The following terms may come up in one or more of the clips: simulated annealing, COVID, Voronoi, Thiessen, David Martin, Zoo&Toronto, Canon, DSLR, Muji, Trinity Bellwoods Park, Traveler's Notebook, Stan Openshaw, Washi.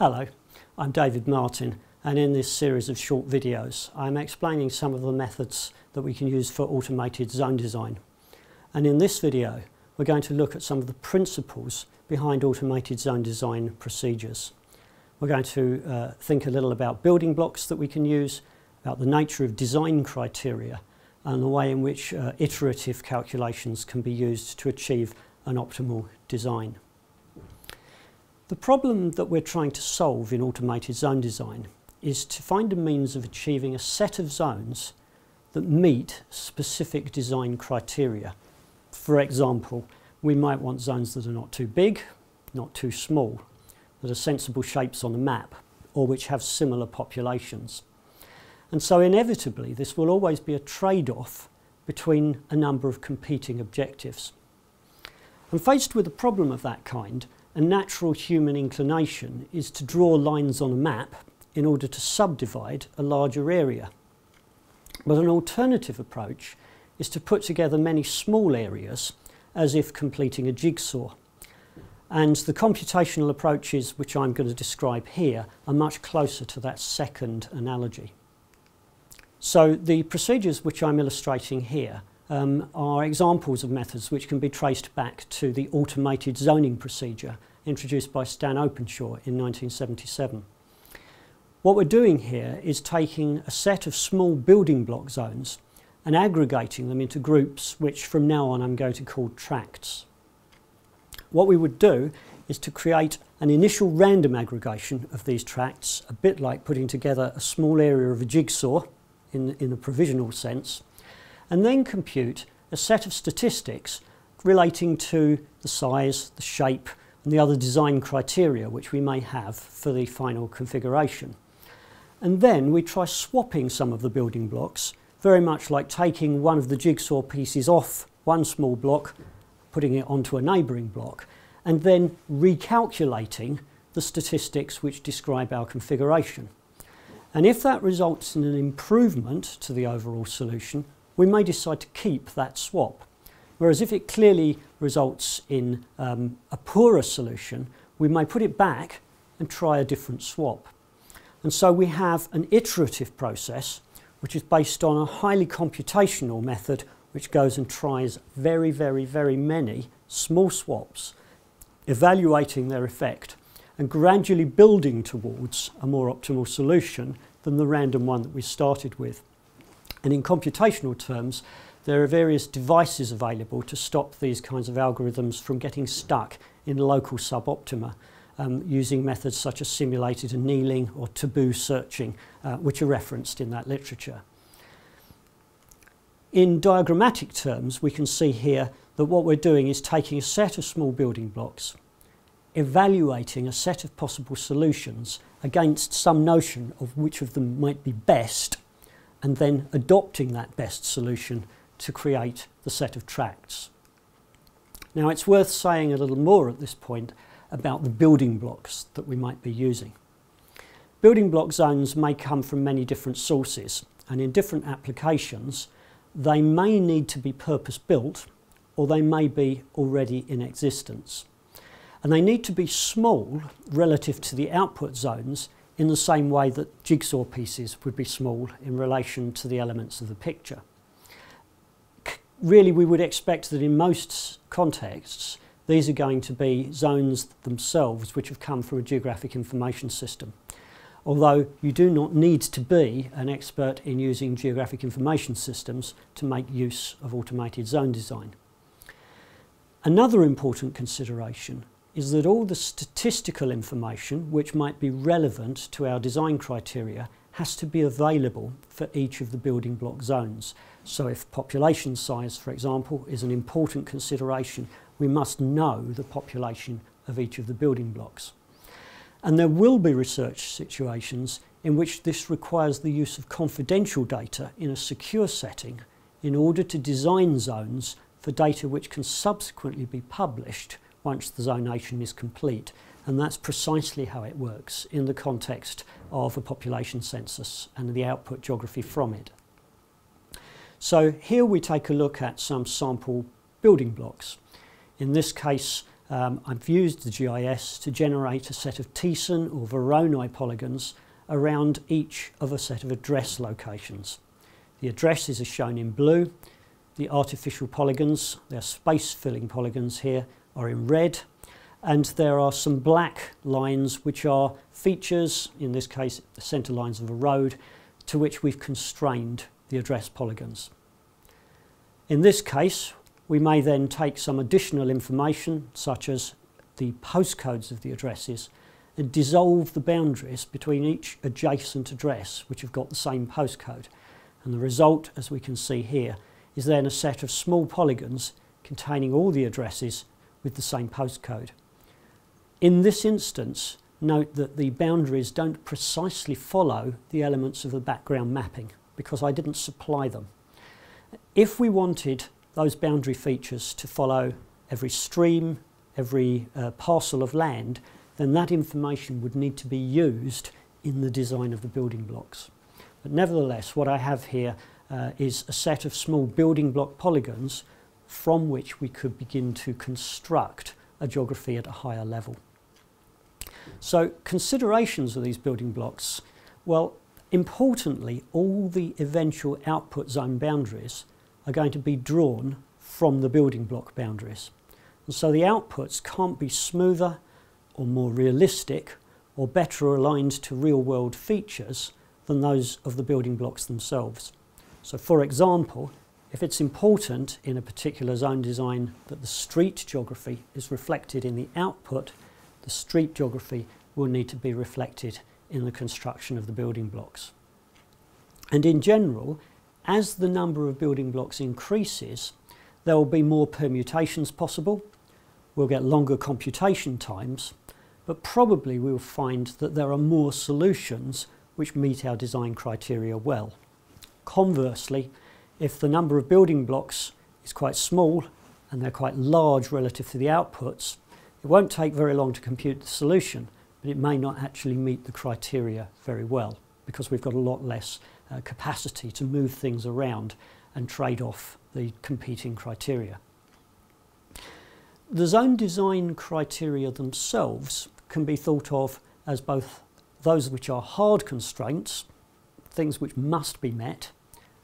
Hello, I'm David Martin, and in this series of short videos I'm explaining some of the methods that we can use for automated zone design. And in this video we're going to look at some of the principles behind automated zone design procedures. We're going to think a little about building blocks that we can use, about the nature of design criteria and the way in which iterative calculations can be used to achieve an optimal design. The problem that we're trying to solve in automated zone design is to find a means of achieving a set of zones that meet specific design criteria. For example, we might want zones that are not too big, not too small, that are sensible shapes on a map, or which have similar populations. And so inevitably this will always be a trade-off between a number of competing objectives. And faced with a problem of that kind, a natural human inclination is to draw lines on a map in order to subdivide a larger area. But an alternative approach is to put together many small areas as if completing a jigsaw. And the computational approaches which I'm going to describe here are much closer to that second analogy. So the procedures which I'm illustrating here are examples of methods which can be traced back to the automated zoning procedure introduced by Stan Openshaw in 1977. What we're doing here is taking a set of small building block zones and aggregating them into groups which from now on I'm going to call tracts. What we would do is to create an initial random aggregation of these tracts, a bit like putting together a small area of a jigsaw in a provisional sense, and then compute a set of statistics relating to the size, the shape and the other design criteria which we may have for the final configuration. And then we try swapping some of the building blocks, very much like taking one of the jigsaw pieces off one small block, putting it onto a neighbouring block, and then recalculating the statistics which describe our configuration. And if that results in an improvement to the overall solution, we may decide to keep that swap. Whereas if it clearly results in a poorer solution, we may put it back and try a different swap. And so we have an iterative process which is based on a highly computational method which goes and tries very, very, very many small swaps, evaluating their effect and gradually building towards a more optimal solution than the random one that we started with. And in computational terms, there are various devices available to stop these kinds of algorithms from getting stuck in local suboptima, using methods such as simulated annealing or taboo searching, which are referenced in that literature. In diagrammatic terms, we can see here that what we're doing is taking a set of small building blocks, evaluating a set of possible solutions against some notion of which of them might be best, and then adopting that best solution to create the set of tracts. Now it's worth saying a little more at this point about the building blocks that we might be using. Building block zones may come from many different sources, and in different applications they may need to be purpose-built or they may be already in existence. And they need to be small relative to the output zones in the same way that jigsaw pieces would be small in relation to the elements of the picture. Really, we would expect that in most contexts these are going to be zones themselves which have come from a geographic information system. Although you do not need to be an expert in using geographic information systems to make use of automated zone design. Another important consideration is that all the statistical information which might be relevant to our design criteria has to be available for each of the building block zones. So if population size, for example, is an important consideration, we must know the population of each of the building blocks. And there will be research situations in which this requires the use of confidential data in a secure setting in order to design zones for data which can subsequently be published once the zonation is complete, and that's precisely how it works in the context of a population census and the output geography from it. So here we take a look at some sample building blocks. In this case, I've used the GIS to generate a set of Thiessen or Voronoi polygons around each of a set of address locations. The addresses are shown in blue. The artificial polygons, they're space-filling polygons here, are in red. And there are some black lines which are features, in this case the centre lines of a road, to which we've constrained the address polygons. In this case, we may then take some additional information, such as the postcodes of the addresses, and dissolve the boundaries between each adjacent address, which have got the same postcode. And the result, as we can see here, is then a set of small polygons containing all the addresses with the same postcode. In this instance, note that the boundaries don't precisely follow the elements of the background mapping, because I didn't supply them. If we wanted those boundary features to follow every stream, every parcel of land, then that information would need to be used in the design of the building blocks. But nevertheless, what I have here is a set of small building block polygons from which we could begin to construct a geography at a higher level. So considerations of these building blocks, well, importantly, all the eventual output zone boundaries are going to be drawn from the building block boundaries. And so the outputs can't be smoother or more realistic or better aligned to real-world features than those of the building blocks themselves. So for example, if it's important in a particular zone design that the street geography is reflected in the output, the street geography will need to be reflected in the construction of the building blocks. And in general, as the number of building blocks increases, there will be more permutations possible, we'll get longer computation times, but probably we'll find that there are more solutions which meet our design criteria well. Conversely, if the number of building blocks is quite small and they're quite large relative to the outputs, it won't take very long to compute the solution, but it may not actually meet the criteria very well because we've got a lot less capacity to move things around and trade off the competing criteria. The zone design criteria themselves can be thought of as both those which are hard constraints, things which must be met,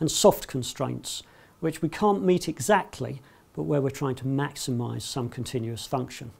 and soft constraints, which we can't meet exactly, but where we're trying to maximise some continuous function.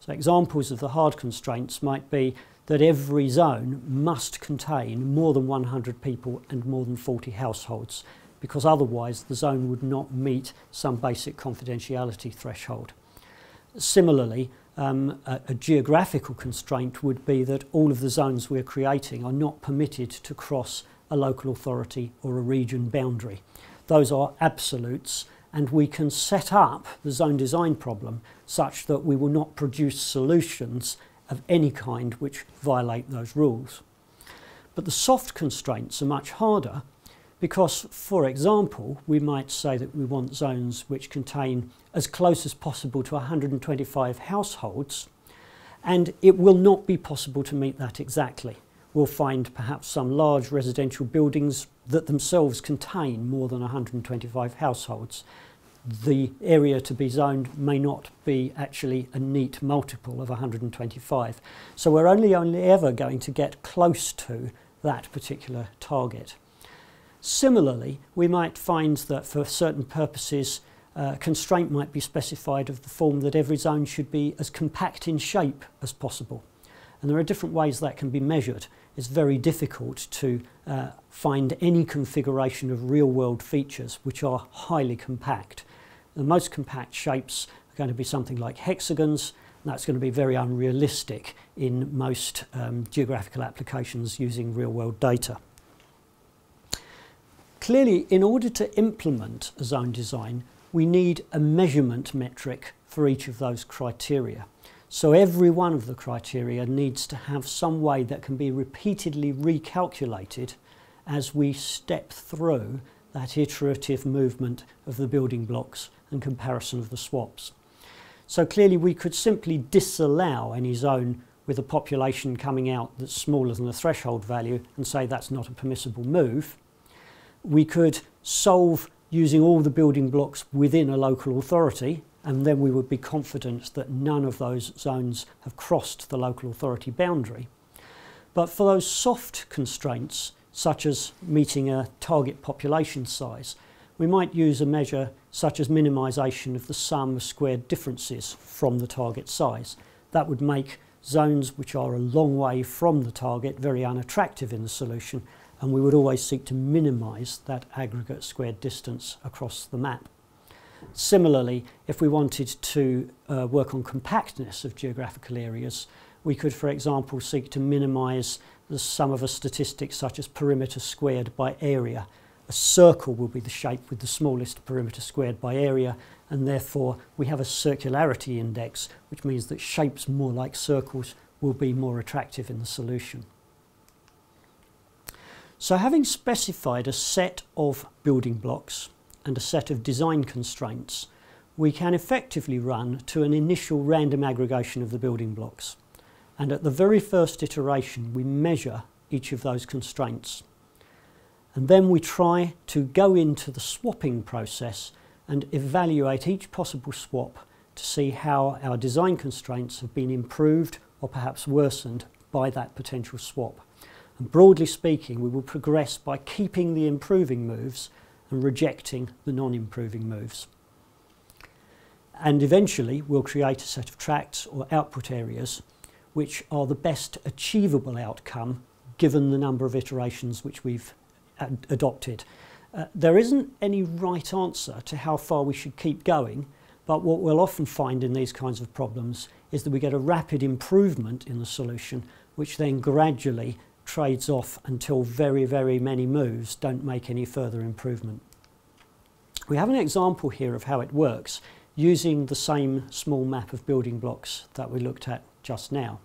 So examples of the hard constraints might be that every zone must contain more than 100 people and more than 40 households, because otherwise the zone would not meet some basic confidentiality threshold. Similarly, a geographical constraint would be that all of the zones we're creating are not permitted to cross a local authority or a region boundary. Those are absolutes, and we can set up the zone design problem such that we will not produce solutions of any kind which violate those rules. But the soft constraints are much harder because, for example, we might say that we want zones which contain as close as possible to 125 households, and it will not be possible to meet that exactly. We'll find perhaps some large residential buildings that themselves contain more than 125 households. The area to be zoned may not be actually a neat multiple of 125. So we're only ever going to get close to that particular target. Similarly, we might find that for certain purposes, constraint might be specified of the form that every zone should be as compact in shape as possible. And there are different ways that can be measured. It's very difficult to find any configuration of real-world features which are highly compact. The most compact shapes are going to be something like hexagons, and that's going to be very unrealistic in most geographical applications using real-world data. Clearly, in order to implement a zone design, we need a measurement metric for each of those criteria. So every one of the criteria needs to have some way that can be repeatedly recalculated as we step through that iterative movement of the building blocks and comparison of the swaps. So clearly we could simply disallow any zone with a population coming out that's smaller than the threshold value and say that's not a permissible move. We could solve using all the building blocks within a local authority and then we would be confident that none of those zones have crossed the local authority boundary. But for those soft constraints, such as meeting a target population size, we might use a measure such as minimisation of the sum of squared differences from the target size. That would make zones which are a long way from the target very unattractive in the solution, and we would always seek to minimise that aggregate squared distance across the map. Similarly, if we wanted to work on compactness of geographical areas, we could, for example, seek to minimise the sum of a statistic such as perimeter squared by area. A circle will be the shape with the smallest perimeter squared by area, and therefore we have a circularity index, which means that shapes more like circles will be more attractive in the solution. So having specified a set of building blocks and a set of design constraints, we can effectively run to an initial random aggregation of the building blocks. And at the very first iteration, we measure each of those constraints. And then we try to go into the swapping process and evaluate each possible swap to see how our design constraints have been improved or perhaps worsened by that potential swap. And broadly speaking, we will progress by keeping the improving moves and rejecting the non-improving moves. And eventually, we'll create a set of tracts or output areas which are the best achievable outcome given the number of iterations which we've adopted. There isn't any right answer to how far we should keep going, but what we'll often find in these kinds of problems is that we get a rapid improvement in the solution, which then gradually trades off until very, very many moves don't make any further improvement. We have an example here of how it works using the same small map of building blocks that we looked at just now.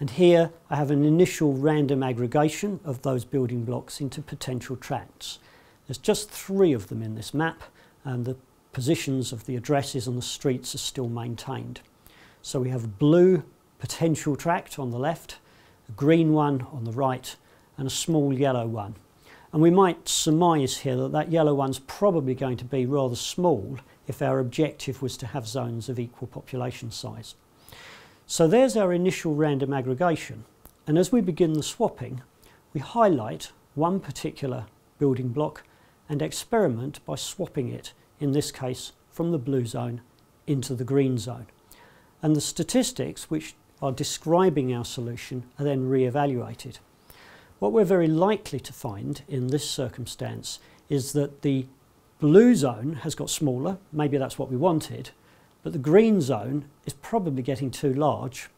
And here I have an initial random aggregation of those building blocks into potential tracts. There's just 3 of them in this map, and the positions of the addresses and the streets are still maintained. So we have a blue potential tract on the left, a green one on the right, and a small yellow one. And we might surmise here that that yellow one's probably going to be rather small if our objective was to have zones of equal population size. So there's our initial random aggregation, and as we begin the swapping, we highlight one particular building block and experiment by swapping it, in this case, from the blue zone into the green zone. And the statistics which are describing our solution are then re-evaluated. What we're very likely to find in this circumstance is that the blue zone has got smaller, maybe that's what we wanted, but the green zone is probably getting too large,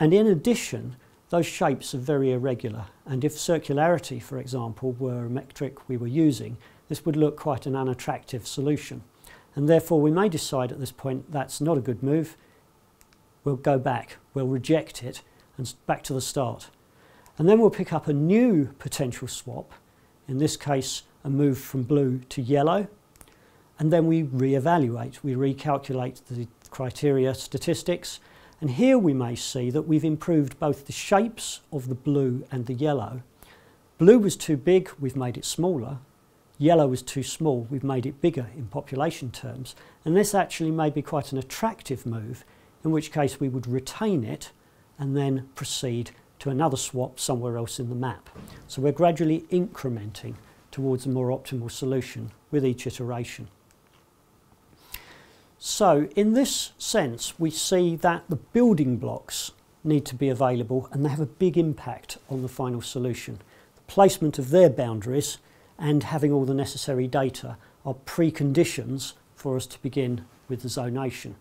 and in addition those shapes are very irregular, and if circularity, for example, were a metric we were using, this would look quite an unattractive solution, and therefore we may decide at this point that's not a good move. We'll go back, we'll reject it, and back to the start, and then we'll pick up a new potential swap, in this case a move from blue to yellow, and then we re-evaluate, we recalculate the criteria statistics, and here we may see that we've improved both the shapes of the blue and the yellow. Blue was too big, we've made it smaller. Yellow was too small, we've made it bigger in population terms, and this actually may be quite an attractive move, in which case we would retain it and then proceed to another swap somewhere else in the map. So we're gradually incrementing towards a more optimal solution with each iteration. So in this sense, we see that the building blocks need to be available, and they have a big impact on the final solution. The placement of their boundaries and having all the necessary data are preconditions for us to begin with the zonation.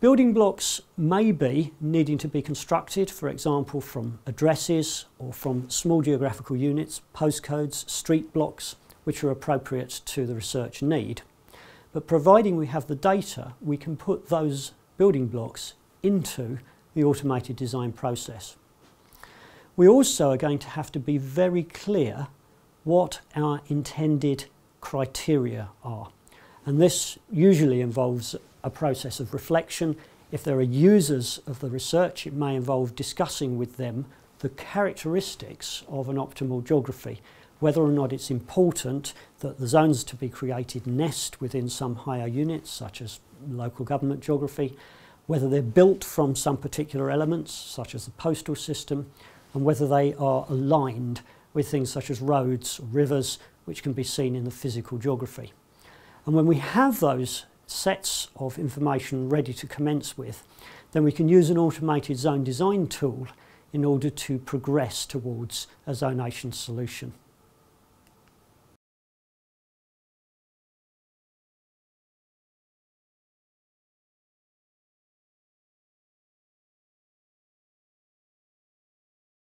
Building blocks may be needing to be constructed, for example, from addresses or from small geographical units, postcodes, street blocks, which are appropriate to the research need. But providing we have the data, we can put those building blocks into the automated design process. We also are going to have to be very clear what our intended criteria are. And this usually involves a process of reflection. If there are users of the research, it may involve discussing with them the characteristics of an optimal geography, whether or not it's important that the zones to be created nest within some higher units, such as local government geography, whether they're built from some particular elements, such as the postal system, and whether they are aligned with things such as roads, rivers, which can be seen in the physical geography. And when we have those sets of information ready to commence with, then we can use an automated zone design tool in order to progress towards a zonation solution.